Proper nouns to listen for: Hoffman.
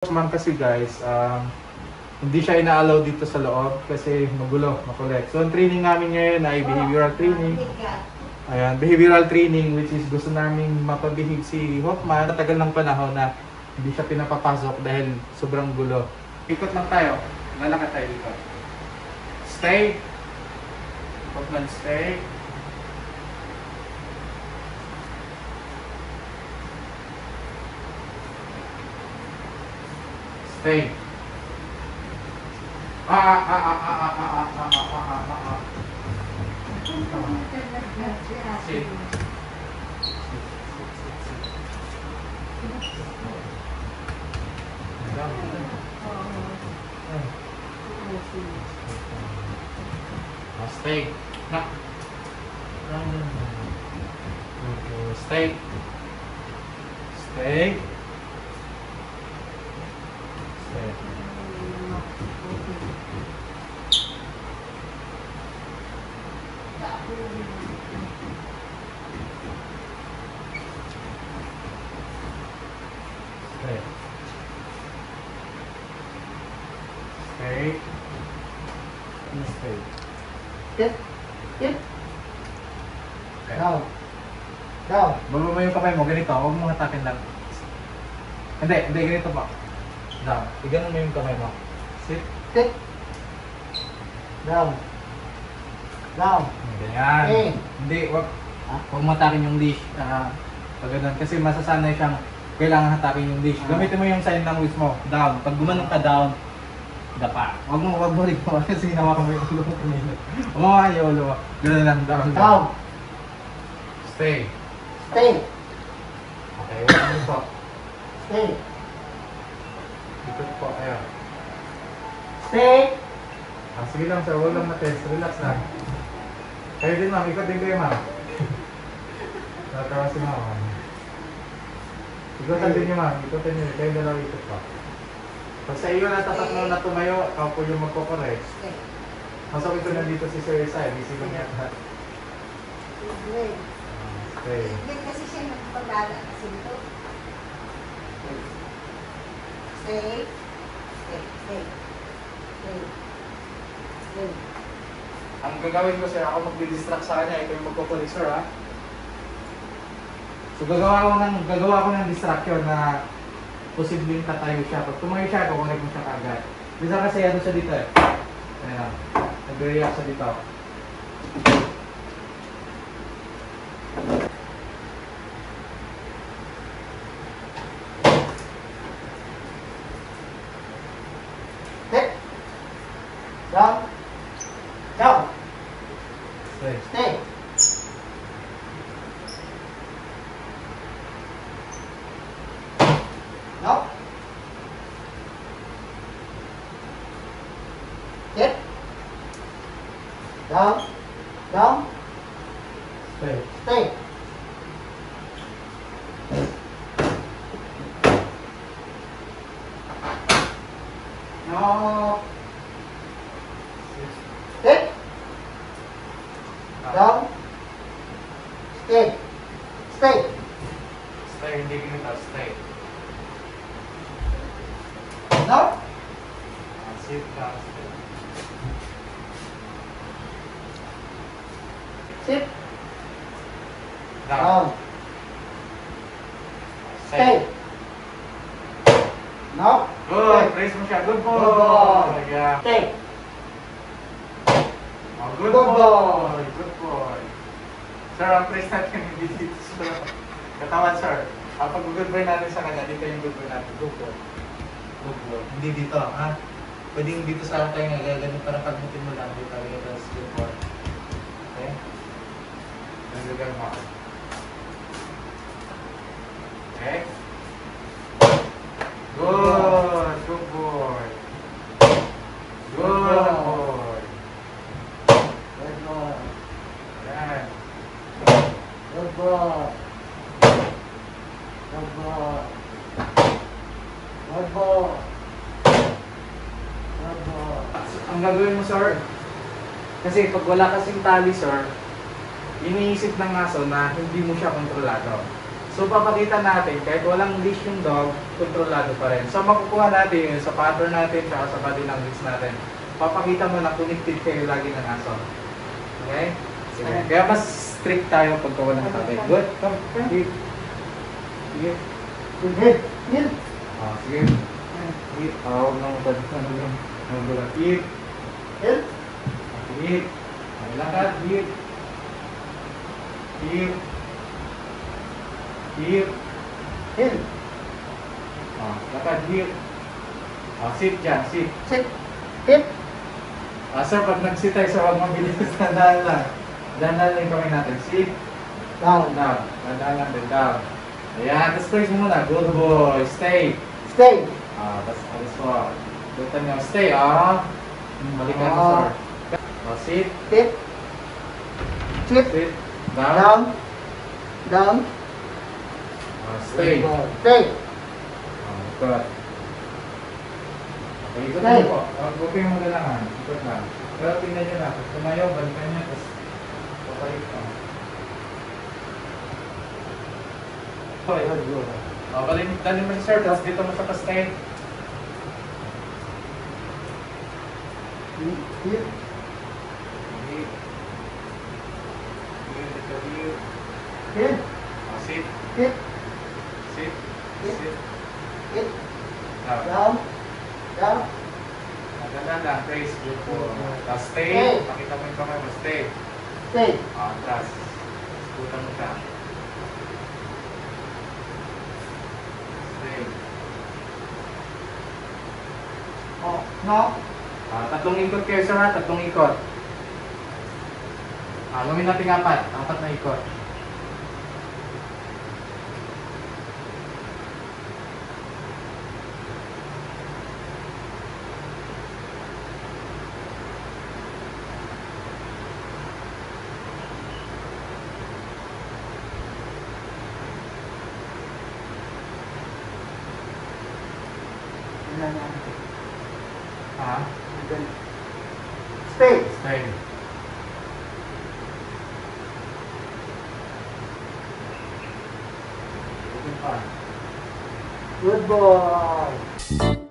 Hoffman kasi guys, hindi siya ina-allow dito sa loob kasi magulo, makulit. So ang training namin ngayon ay behavioral training. Ayan, behavioral training which is gusto namin mapabihig si Hoffman. Matagal ng panahon na hindi siya pinapapasok dahil sobrang gulo. Ikot lang tayo, lalakad tayo dito. Stay. Hoffman, stay. Stay. Sit. Stay. Nah. Stay. Stay. Down. Baba mo yung kamay mo, ganito. Huwag mo hatakin lang. Hindi, ganito pa. Down. Iganan mo yung kamay mo. Sit. Down. Down. Ganyan. Hey. Hindi, huwag mo hatakin yung leash. Pag-ganon. Kasi masasanay siyang kailangan hatakin yung leash. Gamitin mo yung sign language mo. Down. Pag gumanong ka down, dapa. Huwag mo rin mo. Kasi hinawakan mo yung ulo mo. Huwag yung ulo mo. Ganun lang. Down. Down. Stay. Stay. Okay, ikot po. Stay. Ikot po, ayan. Stay. Sige lang sir, huwag lang matest. Relax lang. Kayo din ma'am, ikot din kayo ma'am. Natawa si ma'am. Ikotan din niyo ma'am, ikotan niyo. Kayo dalawa ikot po. Pag sa iyo natatak mo na tumayo, ako po yung magpo-correct. Masok ito nandito si Sir Isai. Busy lang niya. Okay. Kasi siya nagpagala kasi ito. Stay. Ang gagawin ko sir, ako magdi-distract sa kanya. Ito yung magkukulik sir ha. So gagawa ko ng distraction na posibleng tatayo siya. Pag tumayo siya, kukunik mo siya kagad. Bisa kasi ano siya dito eh. Ayan lang. Nag-react siya dito. Down. Stay. No. Sit. Down. Stay. No. Sit. Down. Stay. Hindi kita stay. No. Sit down. Sit. Down. Stay. No. Good. Praise mo siya. Good boy. Stay. Good boy. Sir, ang praise natin hindi dito sa katawan, sir. Ang pag-good boy natin sa kanya, dito yung good boy natin. Good boy. Hindi dito, ha? Pwedeng dito sa tayo nga, ganyan para pagmutin mo lang. Dito, that's good boy. Okay? Nagagal mo. Okay? Good boy. Ang gagawin mo sir, kasi pag wala kasing tali sir, iniisip ng aso na hindi mo siya kontrolado. So, papakita natin, kahit walang leash yung dog, kontrolado pa rin. So, makukuha natin yun sa pattern natin, tsaka sa body language natin. Papakita mo na connected kayo lagi ng aso. Okay? Sige. Kaya mas strict tayo pagka walang tatay. Good? Come. Here. Here. Here. Ah, sige. Here. Ah, huwag nang matagit na naman. Nagulat. Here. Here. Here. Malakad. Here. Here. Here. Here. Ah, lakad. Here. Ah, sit dyan. Sit. Sit. Sit. Ah, sir, pag nag-sit tayo sa huwag mabilis na daan lang. Daan lang yung kamay natin. Sit. Down. Down. Daan lang. Down. Ayan. Tapos press muna. Good boy. Stay. Stay. Ah, tapos alis po. Dutan nyo. Stay. Ah. Balikan mo, sir. Ah, sit. Sit. Sit. Sit. Down. Down. Down. Stay. Stay. Good. Okay, ikot nyo po. Gupin mo na lang ha. Ikot na. Pero tingnan nyo na. Tumayo, balikan nyo. Tapos, papalit ka. Okay, good, good. Balikan nyo man, sir. Tapos dito mo sa pastay. Here. Here. Here. Here. Sit. Sit. Sit. Sit. Sit. Down. Down. Maganda na. Raise. Good po. Tapos stay. Pakita mo yung kamay mo. Stay. Stay. Tapos. Putan mo ka. Stay. Oh. No. Tatlong ikot kayo sir ha. Tatlong ikot. Gawin natin apat. Apat na ikot. Stay. Stay. Good boy.